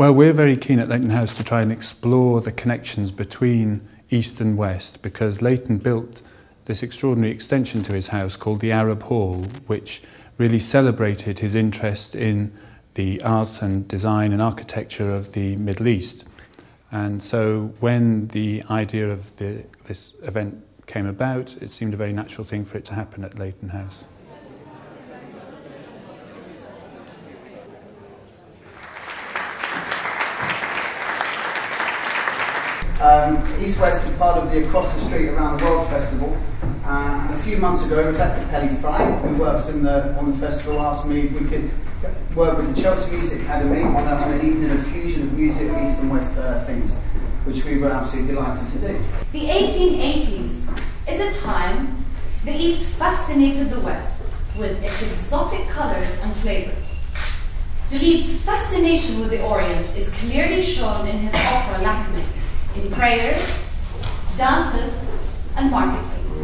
Well, we're very keen at Leighton House to try and explore the connections between East and West, because Leighton built this extraordinary extension to his house called the Arab Hall, which really celebrated his interest in the arts and design and architecture of the Middle East. And so when the idea of this event came about, it seemed a very natural thing for it to happen at Leighton House. East West is part of the Across the Street, Around the World Festival. And a few months ago, Dr. Pelly Fry, who works on the festival, asked me if we could work with the Chelsea Music Academy on an evening of fusion of music, East and West things, which we were absolutely delighted to do. The 1880s is a time the East fascinated the West with its exotic colours and flavours. Delibes' fascination with the Orient is clearly shown in his opera Lakmé, in prayers, dances and market scenes.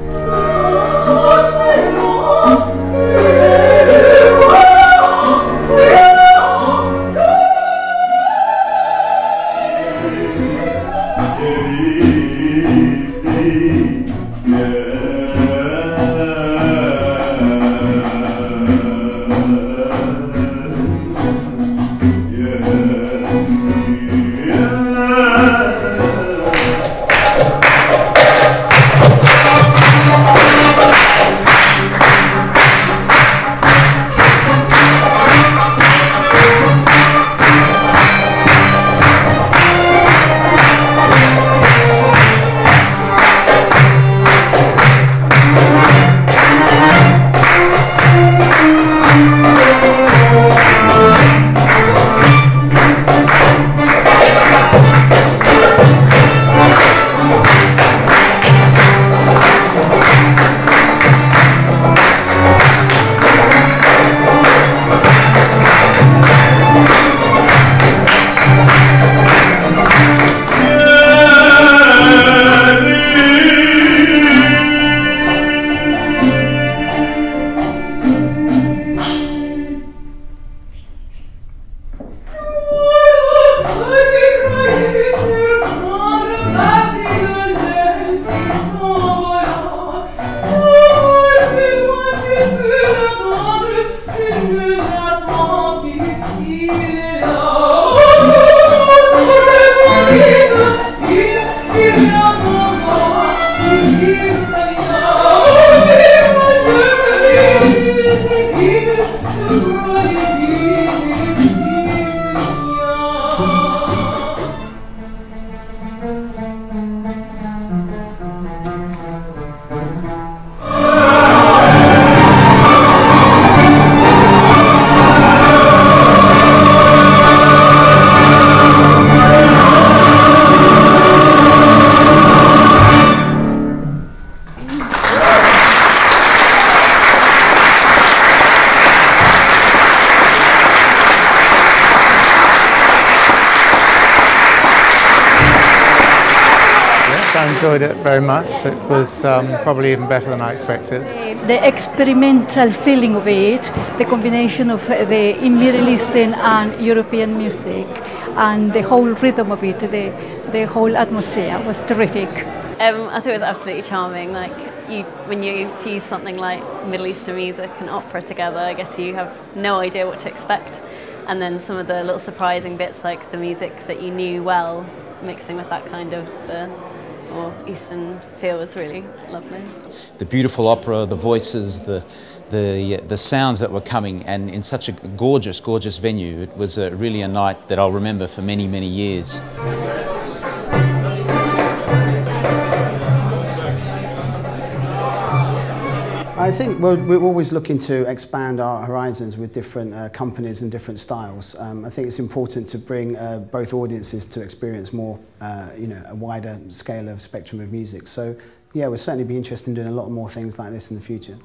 I enjoyed it very much. It was probably even better than I expected. The experimental feeling of it, the combination of the Middle Eastern and European music, and the whole rhythm of it, the whole atmosphere was terrific. I thought it was absolutely charming. Like when you fuse something like Middle Eastern music and opera together, I guess you have no idea what to expect. And then some of the little surprising bits, like the music that you knew well, mixing with that kind of or Eastern feel, was really lovely. The beautiful opera, the voices, the sounds that were coming, and in such a gorgeous, gorgeous venue. It was really a night that I'll remember for many, many years. I think we're always looking to expand our horizons with different companies and different styles. I think it's important to bring both audiences to experience more, a wider scale of spectrum of music. So yeah, we'll certainly be interested in doing a lot more things like this in the future.